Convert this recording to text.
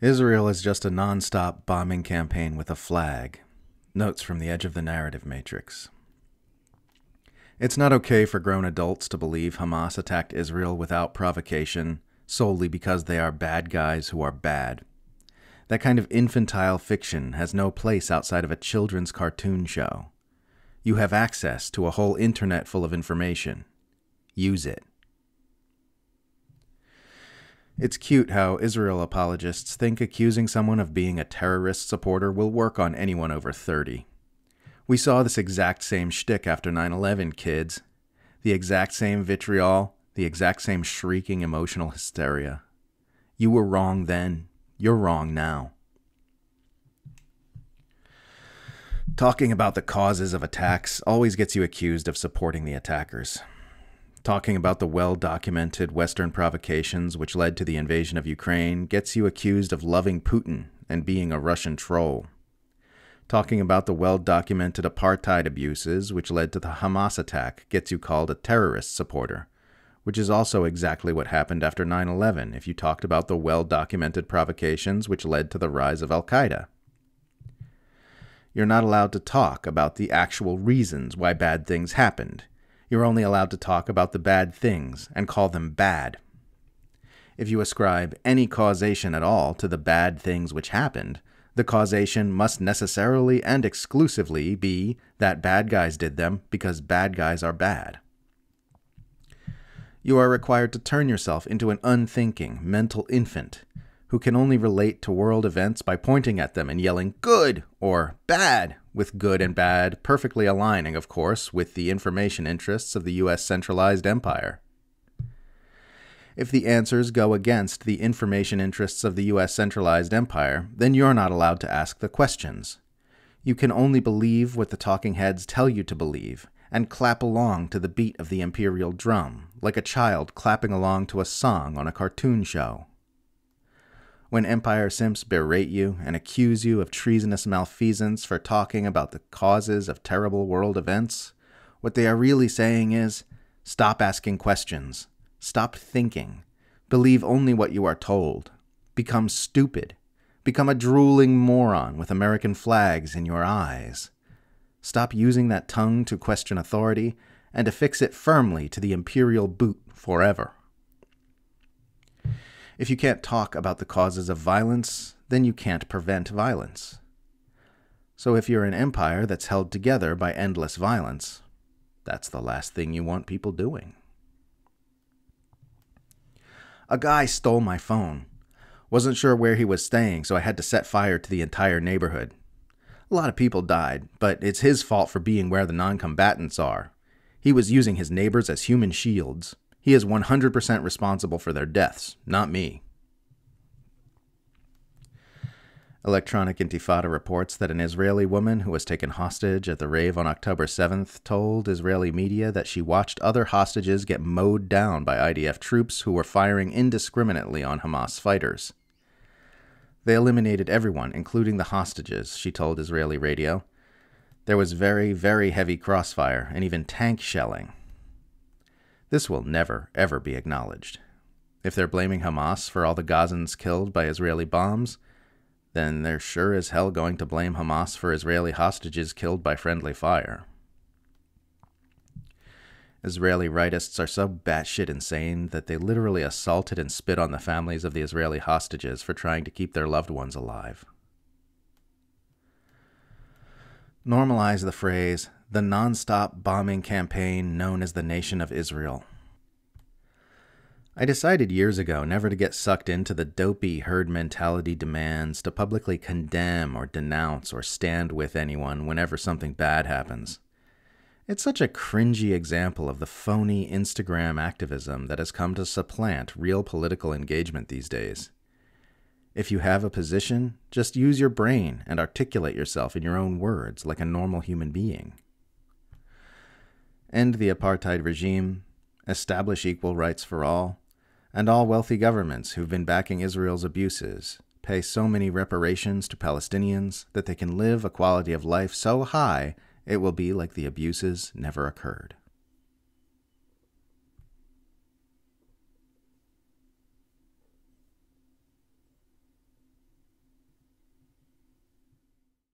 Israel is just a non-stop bombing campaign with a flag. Notes from the edge of the narrative matrix. It's not okay for grown adults to believe Hamas attacked Israel without provocation solely because they are bad guys who are bad. That kind of infantile fiction has no place outside of a children's cartoon show. You have access to a whole internet full of information. Use it. It's cute how Israel apologists think accusing someone of being a terrorist supporter will work on anyone over 30. We saw this exact same shtick after 9/11, kids. The exact same vitriol, the exact same shrieking emotional hysteria. You were wrong then. You're wrong now. Talking about the causes of attacks always gets you accused of supporting the attackers. Talking about the well-documented Western provocations which led to the invasion of Ukraine gets you accused of loving Putin and being a Russian troll. Talking about the well-documented apartheid abuses which led to the Hamas attack gets you called a terrorist supporter, which is also exactly what happened after 9/11 if you talked about the well-documented provocations which led to the rise of Al-Qaeda. You're not allowed to talk about the actual reasons why bad things happened. You're only allowed to talk about the bad things and call them bad. If you ascribe any causation at all to the bad things which happened, the causation must necessarily and exclusively be that bad guys did them because bad guys are bad. You are required to turn yourself into an unthinking, mental infant who can only relate to world events by pointing at them and yelling good or bad, with good and bad perfectly aligning, of course, with the information interests of the U.S. centralized empire. If the answers go against the information interests of the U.S. centralized empire, then you're not allowed to ask the questions. You can only believe what the talking heads tell you to believe, and clap along to the beat of the imperial drum, like a child clapping along to a song on a cartoon show. When empire simps berate you and accuse you of treasonous malfeasance for talking about the causes of terrible world events, what they are really saying is, stop asking questions, stop thinking, believe only what you are told, become stupid, become a drooling moron with American flags in your eyes. Stop using that tongue to question authority and affix it firmly to the imperial boot forever. If you can't talk about the causes of violence, then you can't prevent violence. So if you're an empire that's held together by endless violence, that's the last thing you want people doing. A guy stole my phone. Wasn't sure where he was staying, so I had to set fire to the entire neighborhood. A lot of people died, but it's his fault for being where the non-combatants are. He was using his neighbors as human shields. He is 100% responsible for their deaths, not me. Electronic Intifada reports that an Israeli woman who was taken hostage at the rave on October 7th told Israeli media that she watched other hostages get mowed down by IDF troops who were firing indiscriminately on Hamas fighters. They eliminated everyone, including the hostages, she told Israeli radio. There was very, very heavy crossfire and even tank shelling. This will never, ever be acknowledged. If they're blaming Hamas for all the Gazans killed by Israeli bombs, then they're sure as hell going to blame Hamas for Israeli hostages killed by friendly fire. Israeli rightists are so batshit insane that they literally assaulted and spit on the families of the Israeli hostages for trying to keep their loved ones alive. Normalize the phrase, the non-stop bombing campaign known as the Nation of Israel. I decided years ago never to get sucked into the dopey herd mentality demands to publicly condemn or denounce or stand with anyone whenever something bad happens. It's such a cringy example of the phony Instagram activism that has come to supplant real political engagement these days. If you have a position, just use your brain and articulate yourself in your own words like a normal human being. End the apartheid regime, establish equal rights for all, and all wealthy governments who've been backing Israel's abuses pay so many reparations to Palestinians that they can live a quality of life so high it will be like the abuses never occurred.